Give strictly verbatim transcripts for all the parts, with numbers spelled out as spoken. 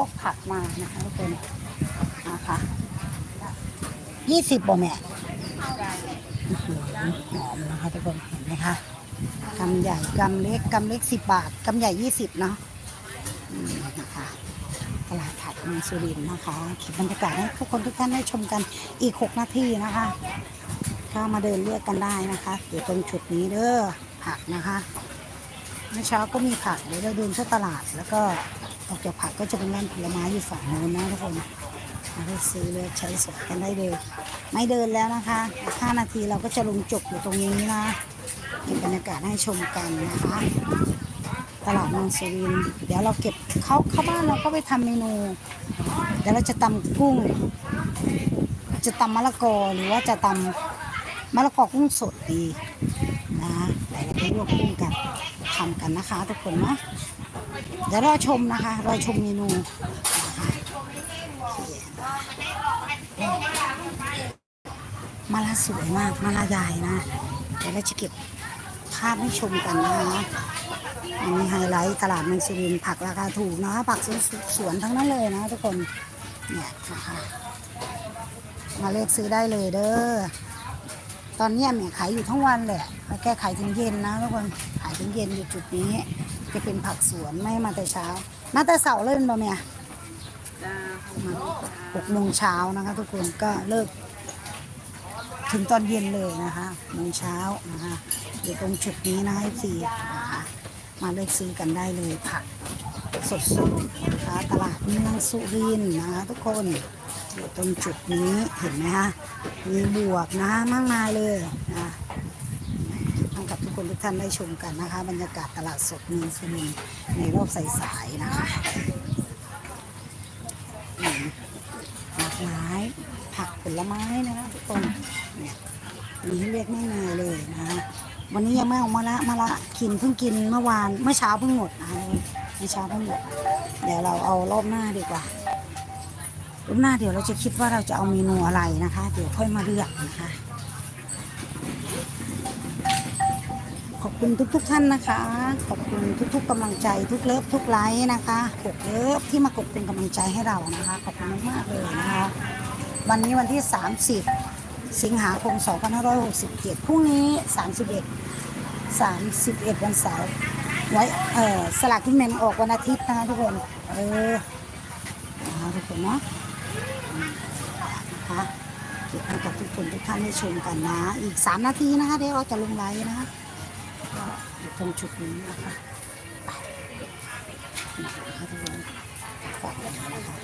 วกผักมานะคะทุกคนนะคะยี่สิบบ่แม่หอมนะคะทุกคนเห็นไหมคะกำใหญ่กำเล็กกำเล็กสิบบาทกำใหญ่ยี่สิบเนาะนะคะตลาดผักเมืองสุรินทร์นะคะเก็บบรรยากาศให้ทุกคนทุกท่านได้ชมกันอีกหกนาทีนะคะก็มาเดินเลือกกันได้นะคะอยู่ตรงจุดนี้เด้อผักนะคะเมื่อเช้าก็มีผักเดี๋ยวเราเดินเข้าตลาดแล้วก็ออกจากผักก็จะเป็นร้านผลไม้อยู่ฝั่งโน้นนะทุกคนมาได้ซื้อเลือกใช้สดกันได้เลยไม่เดินแล้วนะคะห้านาทีเราก็จะลงจบอยู่ตรงนี้นะเก็บบรรยากาศให้ชมกันนะคะตลาดเมืองสุรินทร์เดี๋ยวเราเก็บเข้าเข้าบ้านเราก็ไปทำเมนูเดี๋ยวเราจะตำกุ้งจะตำมะละกอหรือว่าจะตำมะละกอกุ้งสดดีนะเดี๋ยวเราไปลวกกุ้งกันทำกันนะคะทุกคนนะเดี๋ยวรอชมนะคะรอชมเมนูมะละสวยมากมะละใหญ่นะเดี๋ยวเราจะเก็บภาพให้ชมกันนะคะมีไฮไลท์ตลาดเมืองสุรินทร์ผักราคาถูกนะผักสวนทั้งนั้นเลยนะทุกคนเนี่ยนะคะมาเลือกซื้อได้เลยเด้อตอนนี้แม่ขายอยู่ทั้งวันแหละมาแก้ขายถึงเย็นนะทุกคนขายถึงเย็นอยู่จุดนี้จะเป็นผักสวนไม่มาแต่เช้ามาแต่เสาร์เล่นบ่แม่หกโมงเช้านะคะทุกคนก็เลิกถึงตอนเย็นเลยนะคะโมงเช้านะคะอยู่ตรงจุดนี้นะให้ฟรีนะคะมาเลือกซื้อกันได้เลยผักสดๆนะคะตลาดเมืองสุรินทร์นะคะทุกคนอยู่ตรงจุดนี้เห็นไหมคะมีบวกนะมากมายเลยนะต้องกับทุกคนทุกท่านได้ชมกันนะคะบรรยากาศตลาดสดเมืองสุรินทร์ในรอบสายๆนะคะหลากหลายผักผลไม้นะคะทุกคนเนี่ยมีให้เลือกง่ายๆเลยนะคะวันนี้ยังไม่ออกมาละมาละกินเพิ่งกินเมื่อวานเมื่อเช้าเพิ่งหมดนะคะเมื่อเช้าเพิ่งหมดเดี๋ยวเราเอารอบหน้าดีกว่ารอบหน้าเดี๋ยวเราจะคิดว่าเราจะเอาเมนูอะไรนะคะเดี๋ยวค่อยมาเลือกนะคะขอบคุณทุกๆท่านนะคะขอบคุณทุกๆกำลังใจทุกเลิฟทุกไลค์นะคะกดเลิฟที่มากดเป็นกำลังใจให้เรานะคะขอบคุณมากเลยนะคะวันนี้วันที่สามสิบสิงหาคมสองพันห้าร้อยหกสิบเจ็ดพรุ่งนี้สามสิบเอ็ด สามสิบเอ็ดวันเสาร์ไว้เอ่อสลากกินแบ่งออกวันอาทิตย์นะคะทุกคนเออนะคะทุกคนเนาะนะคะเดี๋ยวกับทุกคนทุกท่านได้ชมกันนะอีกสามนาทีนะคะเดี๋ยวเราจะลงไลฟ์นะคะอยู่ตรงจุดนี้นะคะนะคะทุกคนฝากกันนะคะ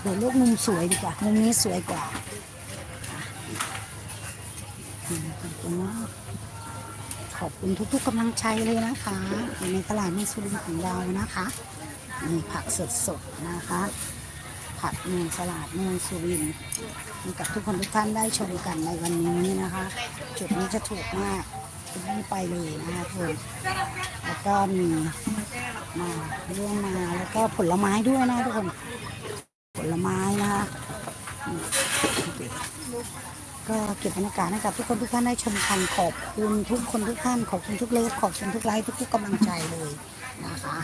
เดี๋ยวเลือกมุมสวยดีกว่ามุมนี้สวยกว่าขอบคุณทุกๆกำลังใจเลยนะคะในตลาดเมืองสุรินทร์ของเรานะคะมีผักสดๆนะคะผักเมืองตลาดเมืองสุรินทร์มีกับทุกคนทุกท่านได้ชมกันในวันนี้นะคะจุดนี้จะถูกมากไม่ไปเลยนะคะทุกคนแล้วก็มีมาเรื่องมาแล้วก็ผลไม้ด้วยนะทุกคนผลไม้นะคะก็เก็บบรรยากาศให้กับทุกคนทุกท่านได้ชมกันขอบคุณทุกคนทุกท่านขอบคุณทุกเลิฟขอบคุณทุกไลค์ทุกๆกำลังใจเลยนะคะ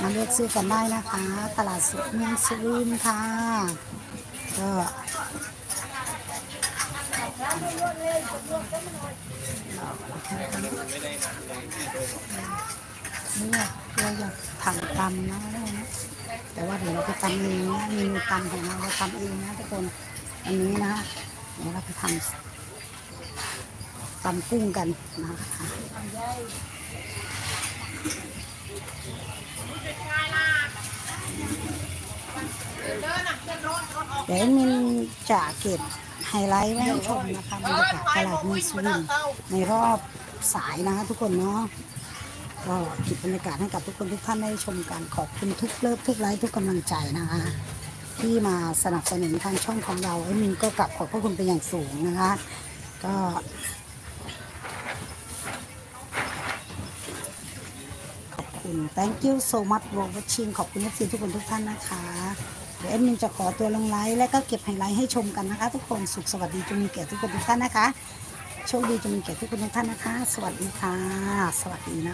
มาเลือกซื้อกันได้นะคะตลาดสดเมืองสุรินทร์ค่ะก็นี่เราอยากทำตำนะแต่ว่าเดี๋ยวเราไปทำเองนะมีตำของเราเราทำเองนะทุกคนอันนี้นะเดี๋ยวเราไปทำตำกุ้งกันนะคะเดี๋ยวมินจะเก็บไฮไลท์ไว้ให้ชมนะคะบรรยากาศตลาดเมืองสุรินทร์ในรอบสายนะคะทุกคนเนาะก็เก็บบรรยากาศให้กับทุกคนทุกท่านได้ชมกันขอบคุณทุกเลิฟทุกไลค์ทุกกำลังใจนะคะที่มาสนับสนุนทางช่องของเราไอ้มินก็กลับขอบพระคุณเป็นอย่างสูงนะคะก็ขอบคุณ thank you so much for watching ขอบคุณทุกคนทุกท่านนะคะเดี๋ยวไอ้มินจะขอตัวลงไลฟ์และก็เก็บไฮไลท์ให้ชมกันนะคะทุกคนสุขสวัสดีจงมีแก่ทุกคนทุกท่านนะคะโชคดีจงมีแก่ทุกคนทุกท่านนะคะสวัสดีค่ะสวัสดีนะ